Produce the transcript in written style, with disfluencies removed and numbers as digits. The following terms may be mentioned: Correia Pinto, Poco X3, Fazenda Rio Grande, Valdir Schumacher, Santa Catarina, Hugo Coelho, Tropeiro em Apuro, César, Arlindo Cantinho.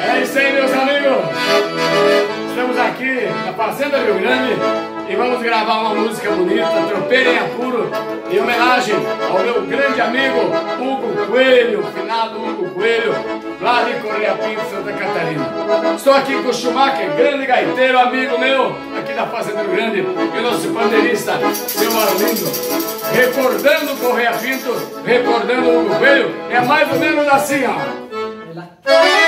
É isso aí, meus amigos. Estamos aqui na Fazenda Rio Grande e vamos gravar uma música bonita, Tropeiro em Apuro, em homenagem ao meu grande amigo Hugo Coelho, finado Hugo Coelho, lá de Correia Pinto, Santa Catarina. Estou aqui com o Schumacher, grande gaiteiro, amigo meu, aqui da Fazenda Rio Grande, e o nosso pandeirista, meu Arlindo. Recordando Correia Pinto, recordando Hugo Coelho, é mais ou menos assim, ó.